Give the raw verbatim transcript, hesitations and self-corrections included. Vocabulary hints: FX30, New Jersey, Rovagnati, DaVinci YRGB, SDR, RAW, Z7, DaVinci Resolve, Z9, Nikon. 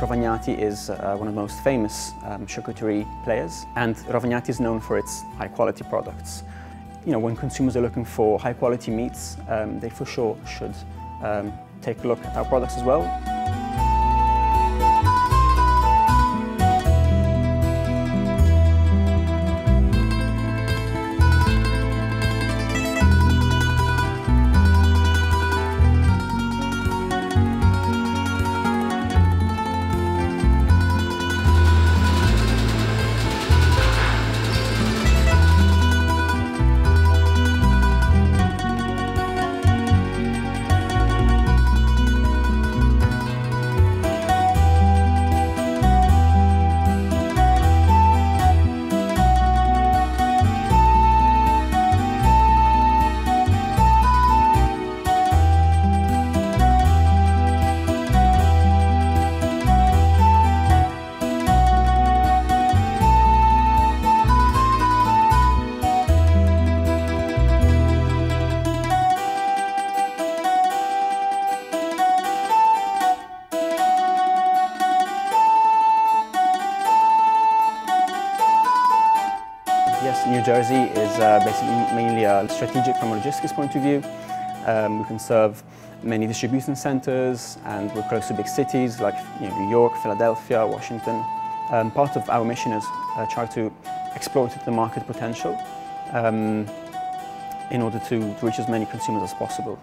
Rovagnati is uh, one of the most famous um, charcuterie players, and Rovagnati is known for its high quality products. You know, when consumers are looking for high quality meats, um, they for sure should um, take a look at our products as well. Yes, New Jersey is uh, basically mainly uh, strategic from a logistics point of view. Um, we can serve many distribution centers, and we're close to big cities like you know, New York, Philadelphia, Washington. Um, part of our mission is uh, try to exploit the market potential um, in order to, to reach as many consumers as possible.